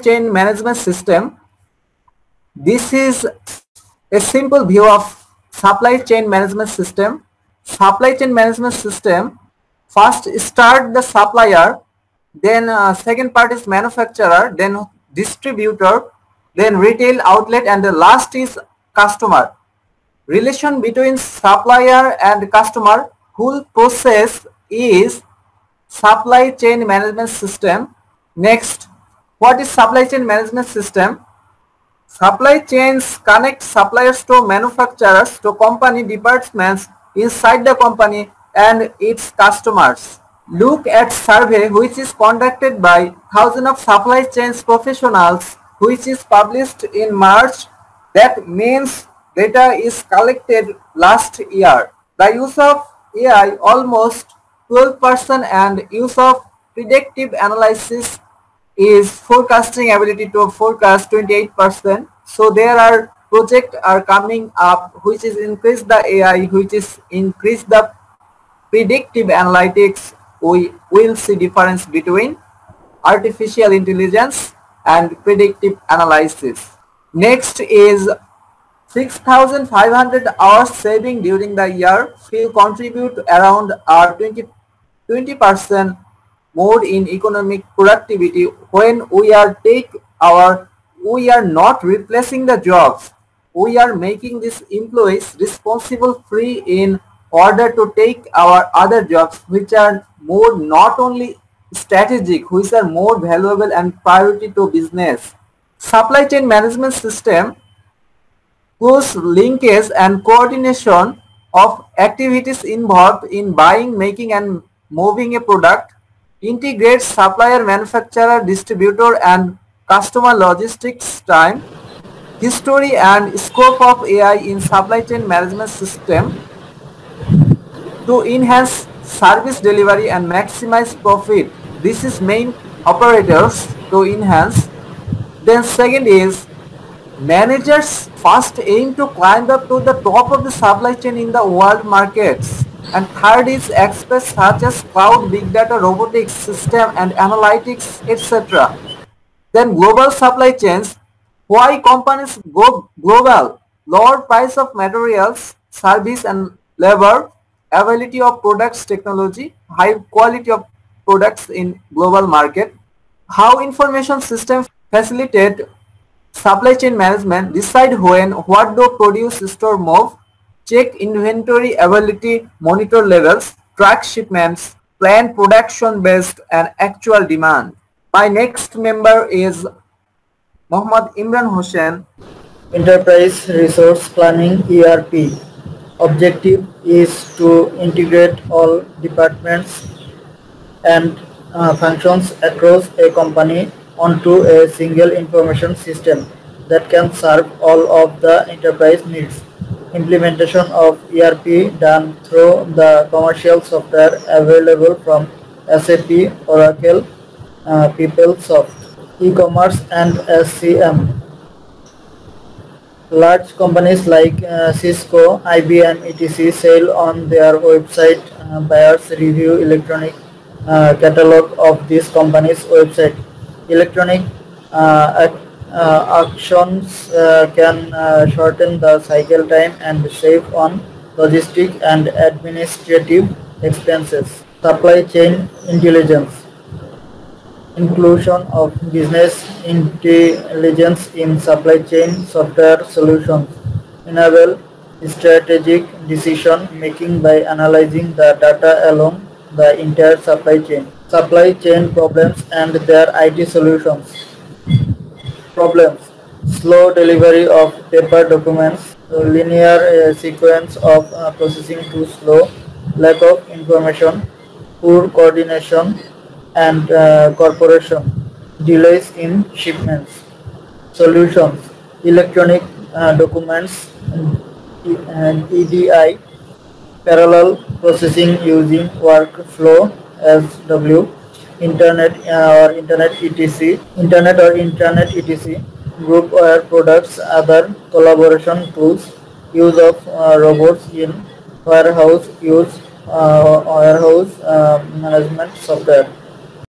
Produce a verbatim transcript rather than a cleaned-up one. Change management system. This is a simple view of supply chain management system. Supply chain management system, first start the supplier, then uh, second part is manufacturer, then distributor, then retail outlet, and the last is customer. Relation between supplier and customer, whole process is supply chain management system. Next, what is supply chain management system? Supply chains connect suppliers to manufacturers, to company departments inside the company and its customers. Look at survey which is conducted by thousands of supply chains professionals, which is published in March. That means data is collected last year. The use of A I almost twelve percent and use of predictive analysis is forecasting ability to forecast twenty-eight percent. So there are projects are coming up which is increase the A I, which is increase the predictive analytics. We will see difference between artificial intelligence and predictive analysis. Next is six thousand five hundred hours saving during the year. Few contribute around our twenty percent more in economic productivity. When we are take our, we are not replacing the jobs. We are making these employees responsible free in order to take our other jobs, which are more not only strategic, which are more valuable and priority to business. Supply chain management system, close linkage and coordination of activities involved in buying, making and moving a product, integrates supplier, manufacturer, distributor and customer logistics time. History and scope of A I in supply chain management system to enhance service delivery and maximize profit. This is main operators to enhance. Then second is managers first aim to climb up to the top of the supply chain in the world markets. And third is experts such as cloud, big data, robotics, system and analytics, et cetera. Then global supply chains. Why companies go global? Lower price of materials, service and labor, availability of products, technology, high quality of products in global market. How information systems facilitate supply chain management, decide when, what do produce, store, move, check inventory availability, monitor levels, track shipments, plan production based and actual demand. My next member is Muhammad Imran Hussain. Enterprise Resource Planning, E R P. Objective is to integrate all departments and uh, functions across a company onto a single information system that can serve all of the enterprise needs. Implementation of E R P done through the commercial software available from S A P, Oracle, uh, PeopleSoft. E-commerce and S C M. Large companies like uh, Cisco, I B M, et cetera sell on their website. Uh, buyers review electronic uh, catalog of these companies' website. Electronic uh, ac uh, actions uh, can uh, shorten the cycle time and save on logistic and administrative expenses. Supply chain intelligence. Inclusion of business intelligence in supply chain software solutions. Enable strategic decision making by analyzing the data along the entire supply chain. Supply chain problems and their I T solutions. Problems. Slow delivery of paper documents. Linear uh, sequence of uh, processing too slow. Lack of information. Poor coordination and uh, corporation, delays in shipments. Solutions. Electronic uh, documents and E D I, parallel processing using workflow S W, internet uh, or internet etc, internet or internet etc, group or products, other collaboration tools, use of uh, robots in warehouse, use uh, warehouse uh, management software.